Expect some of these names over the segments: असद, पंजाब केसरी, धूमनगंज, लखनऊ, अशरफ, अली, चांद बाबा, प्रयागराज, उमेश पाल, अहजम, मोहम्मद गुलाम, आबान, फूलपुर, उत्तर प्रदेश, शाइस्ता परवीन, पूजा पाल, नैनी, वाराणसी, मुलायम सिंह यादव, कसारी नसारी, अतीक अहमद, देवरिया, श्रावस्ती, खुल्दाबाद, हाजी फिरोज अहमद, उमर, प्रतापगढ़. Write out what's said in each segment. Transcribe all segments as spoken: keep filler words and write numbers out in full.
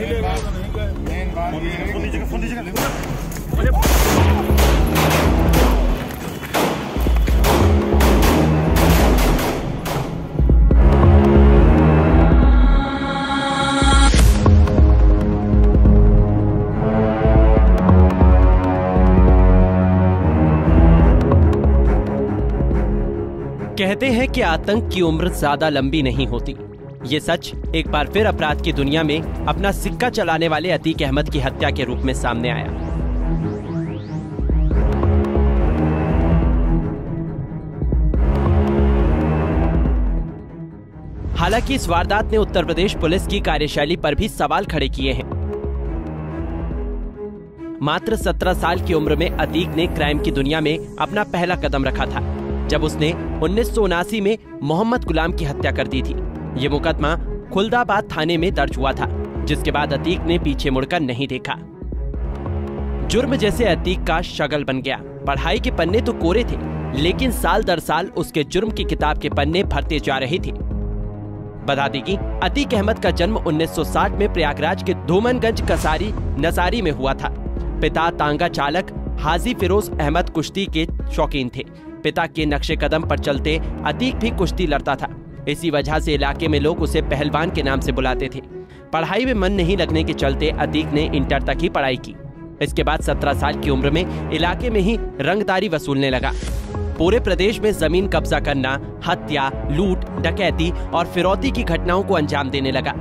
कहते हैं कि आतंक की उम्र ज्यादा लंबी नहीं होती। ये सच एक बार फिर अपराध की दुनिया में अपना सिक्का चलाने वाले अतीक अहमद की हत्या के रूप में सामने आया। हालांकि इस वारदात ने उत्तर प्रदेश पुलिस की कार्यशैली पर भी सवाल खड़े किए हैं। मात्र सत्रह साल की उम्र में अतीक ने क्राइम की दुनिया में अपना पहला कदम रखा था, जब उसने उन्नीस सौ उनासी में मोहम्मद गुलाम की हत्या कर दी थी। ये मुकदमा खुल्दाबाद थाने में दर्ज हुआ था, जिसके बाद अतीक ने पीछे मुड़कर नहीं देखा। जुर्म जैसे अतीक का शगल बन गया। पढ़ाई के पन्ने तो कोरे थे, लेकिन साल दर साल उसके जुर्म की किताब के पन्ने भरते जा रहे थे। बता दें कि अतीक अहमद का जन्म उन्नीस सौ साठ में प्रयागराज के धूमनगंज कसारी नसारी में हुआ था। पिता तांगा चालक हाजी फिरोज अहमद कुश्ती के शौकीन थे। पिता के नक्शे कदम पर चलते अतीक भी कुश्ती लड़ता था। इसी वजह से इलाके में लोग उसे पहलवान के नाम से बुलाते थे। पढ़ाई में मन नहीं लगने के चलते अतीक ने इंटर तक ही पढ़ाई की। इसके बाद सत्रह साल की उम्र में इलाके में ही रंगदारी वसूलने लगा। पूरे प्रदेश में जमीन कब्जा करना, हत्या, लूट, डकैती और फिरौती की घटनाओं को अंजाम देने लगा।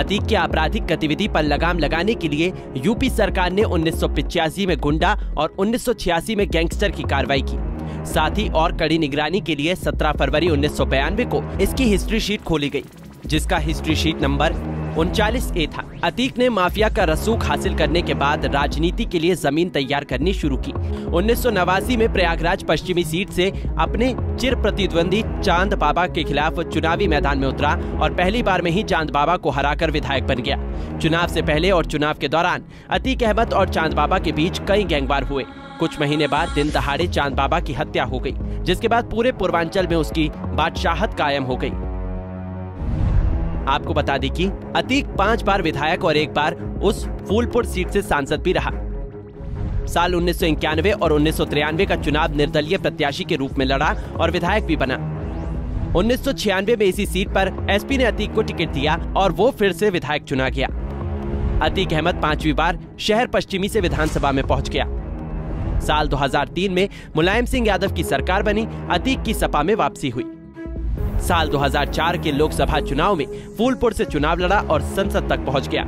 अतीक की आपराधिक गतिविधि पर लगाम लगाने के लिए यूपी सरकार ने उन्नीस सौ पिचासी में गुंडा और उन्नीस सौ छियासी में गैंगस्टर की कार्रवाई की। साथ ही और कड़ी निगरानी के लिए सत्रह फरवरी उन्नीस सौ बयानवे को इसकी हिस्ट्री शीट खोली गई, जिसका हिस्ट्री शीट नंबर उनचालीस ए था। अतीक ने माफिया का रसूख हासिल करने के बाद राजनीति के लिए जमीन तैयार करनी शुरू की। उन्नीस सौ नवासी में प्रयागराज पश्चिमी सीट से अपने चिर प्रतिद्वंदी चांद बाबा के खिलाफ चुनावी मैदान में उतरा और पहली बार में ही चांद बाबा को हराकर विधायक बन गया। चुनाव से पहले और चुनाव के दौरान अतीक अहमद और चांद बाबा के बीच कई गैंगवार हुए। कुछ महीने बाद दिन दहाड़े चांद बाबा की हत्या हो गई, जिसके बाद पूरे पूर्वांचल में उसकी बादशाहत कायम हो गई। आपको बता दें कि अतीक पांच बार विधायक और एक बार उस फूलपुर सीट से सांसद भी रहा। साल उन्नीस सौ इक्यानवे और उन्नीस सौ तिरानवे का चुनाव निर्दलीय प्रत्याशी के रूप में लड़ा और विधायक भी बना। उन्नीस सौ छियानवे में इसी सीट पर एसपी ने अतीक को टिकट दिया और वो फिर से विधायक चुना गया। अतीक अहमद पांचवी बार शहर पश्चिमी से विधानसभा में पहुंच गया। साल दो हज़ार तीन में मुलायम सिंह यादव की सरकार बनी, अतीक की सपा में वापसी हुई। साल दो हज़ार चार के लोकसभा चुनाव में फूलपुर से चुनाव लड़ा और संसद तक पहुंच गया।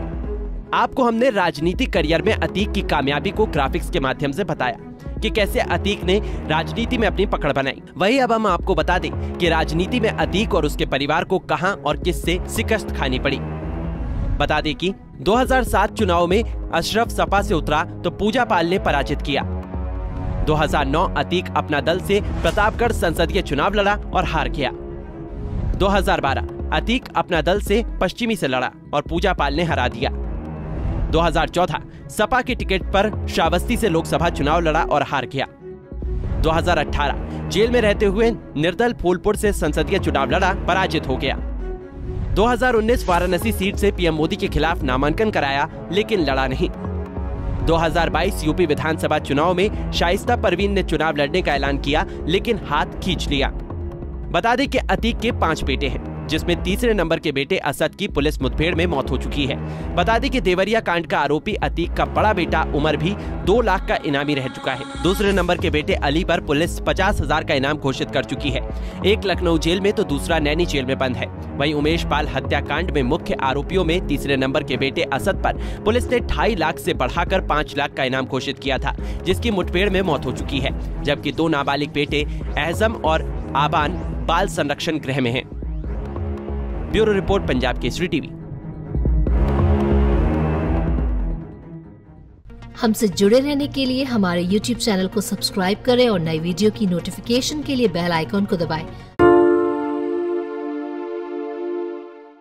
आपको हमने राजनीतिक करियर में अतीक की कामयाबी को ग्राफिक्स के माध्यम से बताया कि कैसे अतीक ने राजनीति में अपनी पकड़ बनाई। वही अब हम आपको बता दें कि राजनीति में अतीक और उसके परिवार को कहां और किससे शिकस्त खानी पड़ी। बता दें कि दो हज़ार सात चुनाव में अशरफ सपा से उतरा तो पूजा पाल ने पराजित किया। दो हज़ार नौ अतीक अपना दल से प्रतापगढ़ संसदीय चुनाव लड़ा और हार गया। दो हज़ार बारह अतीक अपना दल से पश्चिमी से लड़ा और पूजा पाल ने हरा दिया। दो हज़ार चौदह सपा के टिकट पर श्रावस्ती से लोकसभा चुनाव लड़ा और हार गया। दो हज़ार अठारह जेल में रहते हुए निर्दल फूलपुर से संसदीय चुनाव लड़ा, पराजित हो गया। दो हज़ार उन्नीस वाराणसी सीट से पीएम मोदी के खिलाफ नामांकन कराया, लेकिन लड़ा नहीं। दो हज़ार बाईस यूपी विधानसभा चुनाव में शाइस्ता परवीन ने चुनाव लड़ने का ऐलान किया, लेकिन हाथ खींच लिया। बता दें कि अतीक के पांच बेटे हैं, जिसमें तीसरे नंबर के बेटे असद की पुलिस मुठभेड़ में मौत हो चुकी है। बता दें कि देवरिया कांड का आरोपी अतीक का बड़ा बेटा उमर भी दो लाख का इनामी रह चुका है। दूसरे नंबर के बेटे अली पर पुलिस पचास हजार का इनाम घोषित कर चुकी है। एक लखनऊ जेल में तो दूसरा नैनी जेल में बंद है। वहीं उमेश पाल हत्याकांड में मुख्य आरोपियों में तीसरे नंबर के बेटे असद पर पुलिस ने ढाई लाख से बढ़ाकर पाँच लाख का इनाम घोषित किया था, जिसकी मुठभेड़ में मौत हो चुकी है, जबकि दो नाबालिग बेटे अहजम और आबान बाल संरक्षण गृह में हैं। Bureau report, पंजाब केसरी TV. हमसे जुड़े रहने के लिए हमारे यूट्यूब चैनल को सब्सक्राइब करें और नई वीडियो की नोटिफिकेशन के लिए बेल आइकॉन को दबाएं।